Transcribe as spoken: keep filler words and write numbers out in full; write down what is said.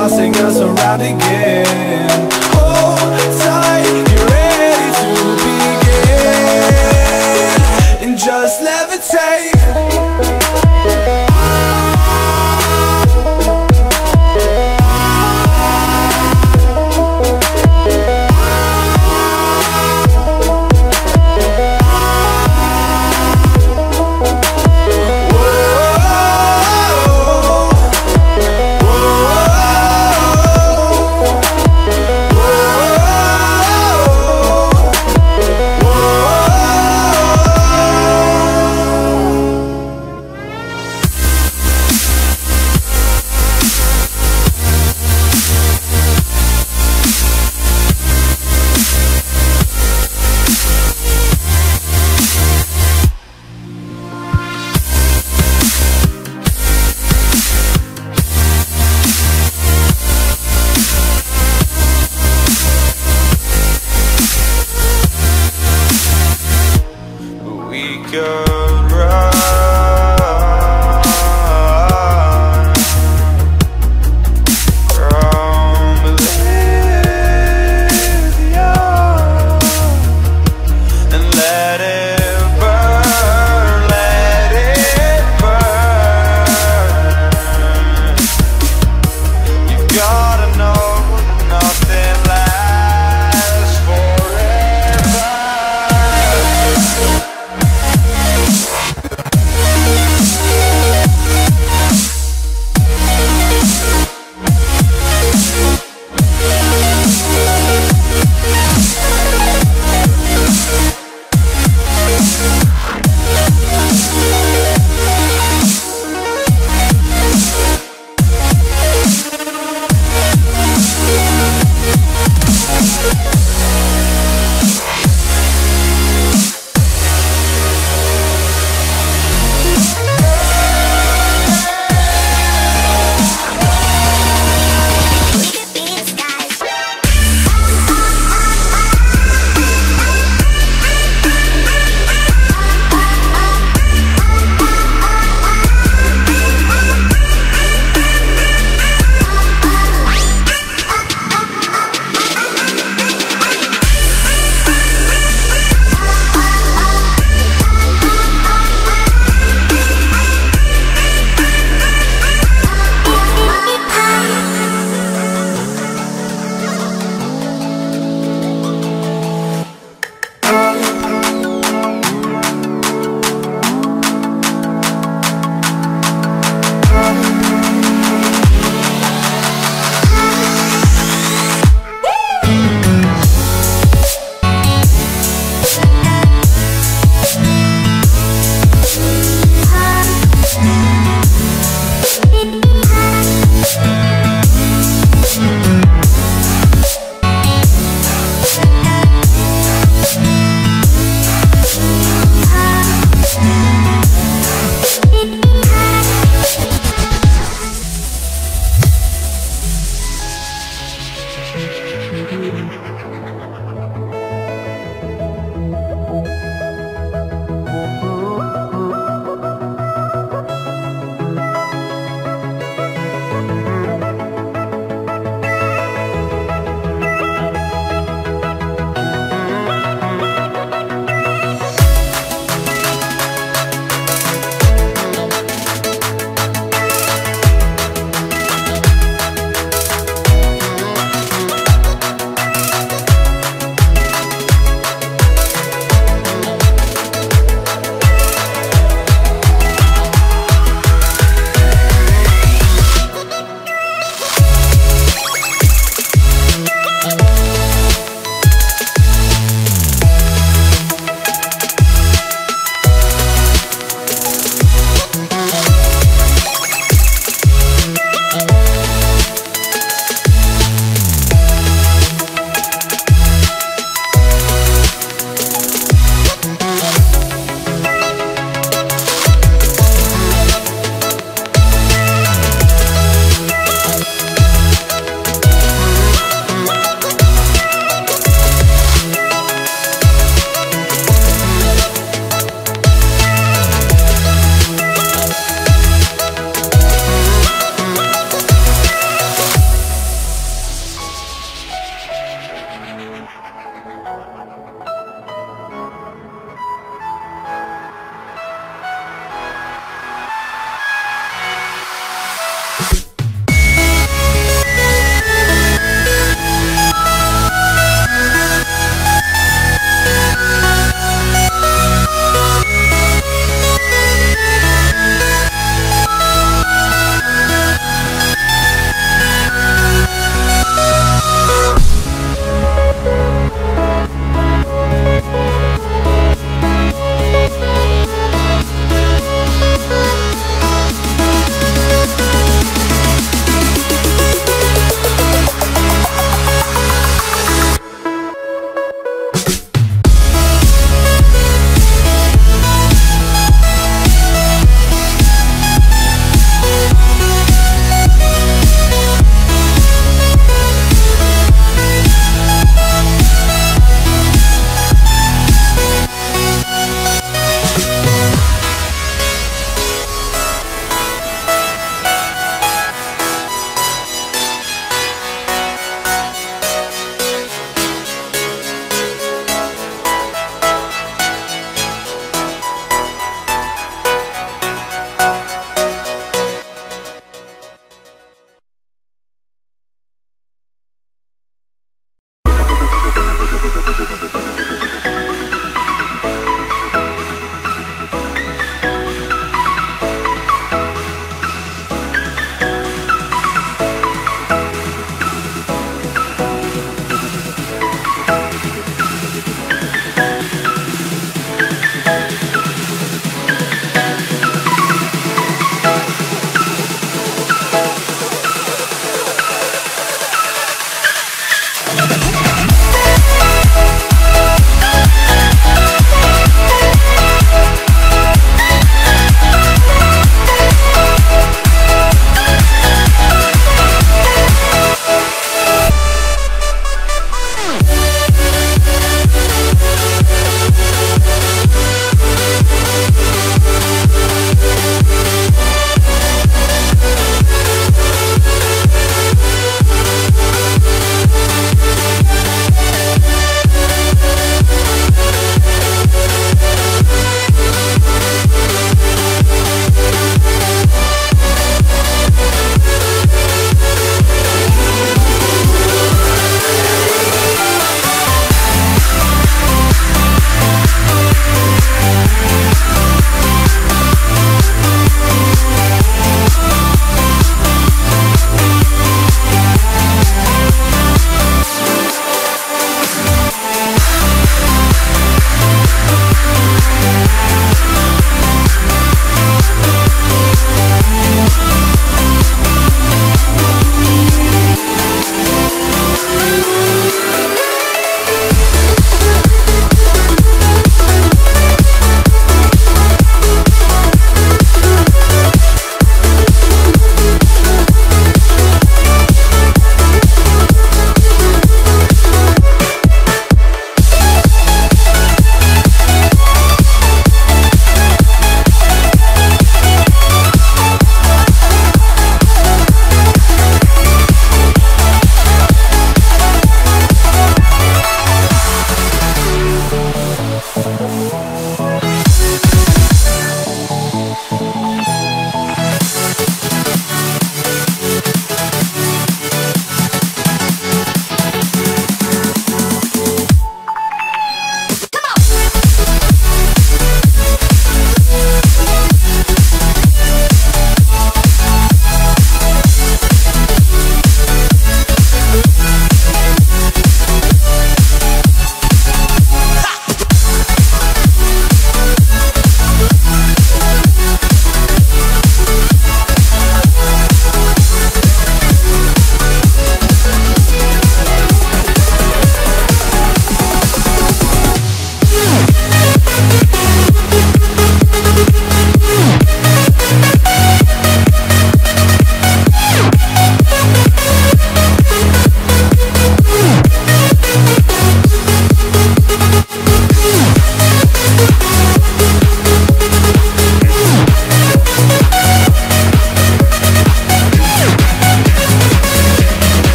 tossing us around again.